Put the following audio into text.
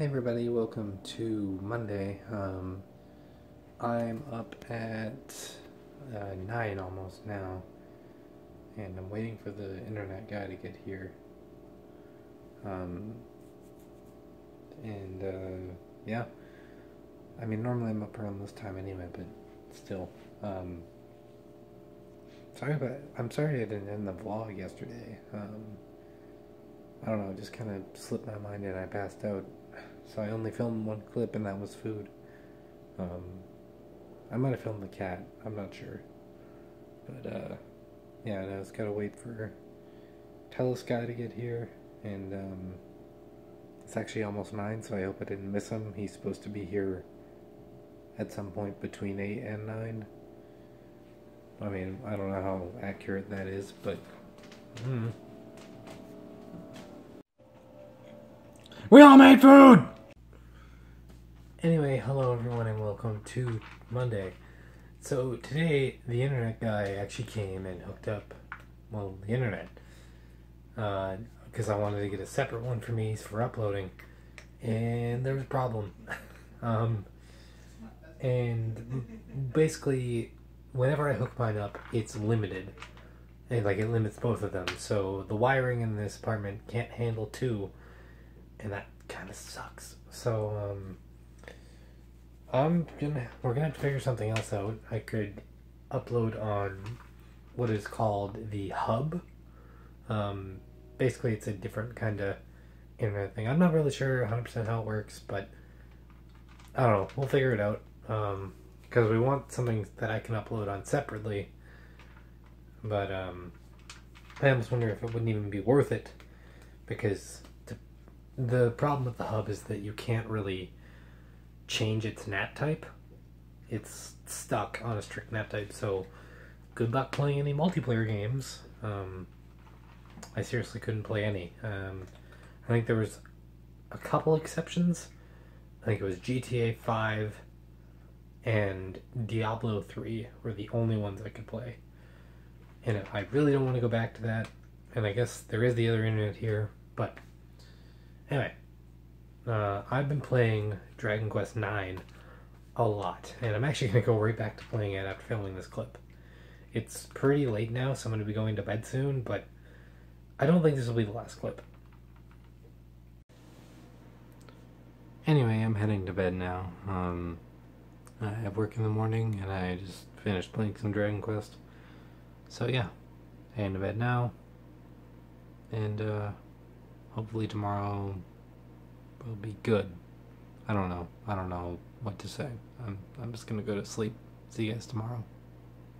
Hey everybody, welcome to Monday. I'm up at 9 almost now, and I'm waiting for the internet guy to get here. Yeah, I mean normally I'm up around this time anyway, but still. I'm sorry I didn't end the vlog yesterday. I don't know, it just kind of slipped my mind and I passed out. So I only filmed one clip and that was food. I might have filmed the cat, I'm not sure. But yeah, and I just gotta wait for Telus guy to get here, and it's actually almost 9, so I hope I didn't miss him. He's supposed to be here at some point between 8 and 9. I mean, I don't know how accurate that is, but we all made food! Anyway, hello everyone and welcome to Monday. So today, the internet guy actually came and hooked up, well, the internet. Because I wanted to get a separate one for me for uploading. And there was a problem. And basically, whenever I hook mine up, it's limited. And, like, it limits both of them. So the wiring in this apartment can't handle two. And that kind of sucks. So, we're gonna have to figure something else out. I could upload on what is called the hub. Basically, it's a different kind of internet thing. I'm not really sure 100% how it works, but I don't know. We'll figure it out. Because we want something that I can upload on separately. But, I almost wonder if it wouldn't even be worth it. Because the problem with the hub is that you can't really change its NAT type. It's stuck on a strict NAT type, so good luck playing any multiplayer games. I seriously couldn't play any. I think there was a couple exceptions. I think it was GTA 5 and Diablo 3 were the only ones I could play. And I really don't want to go back to that. And I guess there is the other internet here, but anyway. I've been playing Dragon Quest IX a lot, and I'm actually going to go right back to playing it after filming this clip. It's pretty late now, so I'm going to be going to bed soon, but I don't think this will be the last clip. Anyway, I'm heading to bed now. I have work in the morning, and I just finished playing some Dragon Quest. So yeah, heading to bed now, and hopefully tomorrow will be good. I don't know. I don't know what to say. I'm just gonna go to sleep. See you guys tomorrow.